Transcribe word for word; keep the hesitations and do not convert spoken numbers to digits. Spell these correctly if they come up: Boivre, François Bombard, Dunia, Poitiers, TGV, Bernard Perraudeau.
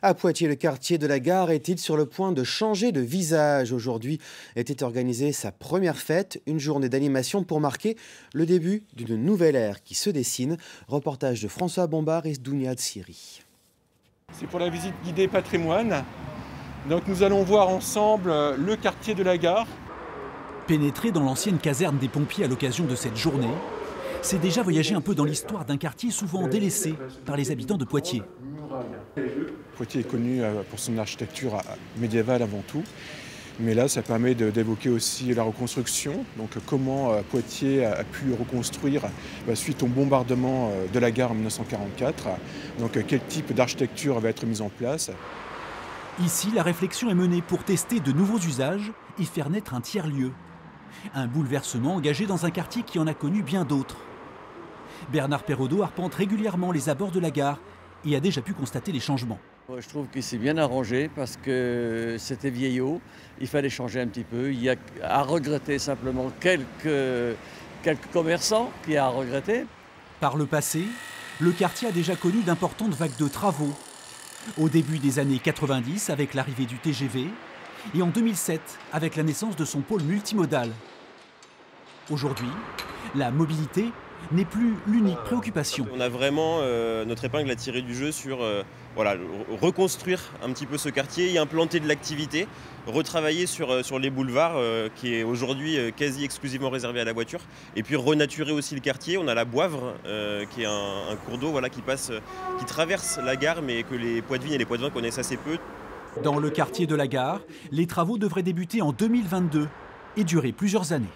À Poitiers, le quartier de la Gare est-il sur le point de changer de visage? Aujourd'hui était organisée sa première fête, une journée d'animation pour marquer le début d'une nouvelle ère qui se dessine. Reportage de François Bombard et Dunia. C'est pour la visite guidée patrimoine. Donc nous allons voir ensemble le quartier de la Gare. Pénétrer dans l'ancienne caserne des pompiers à l'occasion de cette journée, c'est déjà voyager un peu dans l'histoire d'un quartier souvent délaissé par les habitants de Poitiers. Poitiers est connu pour son architecture médiévale avant tout, mais là ça permet d'évoquer aussi la reconstruction, donc comment Poitiers a pu reconstruire suite au bombardement de la gare en mille neuf cent quarante-quatre, donc quel type d'architecture va être mise en place. Ici, la réflexion est menée pour tester de nouveaux usages et faire naître un tiers-lieu. Un bouleversement engagé dans un quartier qui en a connu bien d'autres. Bernard Perraudeau arpente régulièrement les abords de la gare et a déjà pu constater les changements. Je trouve qu'il s'est bien arrangé parce que c'était vieillot, il fallait changer un petit peu. Il y a à regretter simplement quelques, quelques commerçants qui a à regretter. Par le passé, le quartier a déjà connu d'importantes vagues de travaux. Au début des années quatre-vingt-dix avec l'arrivée du T G V, et en deux mille sept, avec la naissance de son pôle multimodal. Aujourd'hui, la mobilité n'est plus l'unique préoccupation. On a vraiment euh, notre épingle à tirer du jeu sur euh, voilà, reconstruire un petit peu ce quartier, y implanter de l'activité, retravailler sur, euh, sur les boulevards euh, qui est aujourd'hui euh, quasi exclusivement réservé à la voiture, et puis renaturer aussi le quartier. On a la Boivre euh, qui est un, un cours d'eau voilà, qui, passe, euh, qui traverse la gare mais que les Poitevines et les Poitevins connaissent assez peu. Dans le quartier de la Gare, les travaux devraient débuter en deux mille vingt-deux et durer plusieurs années.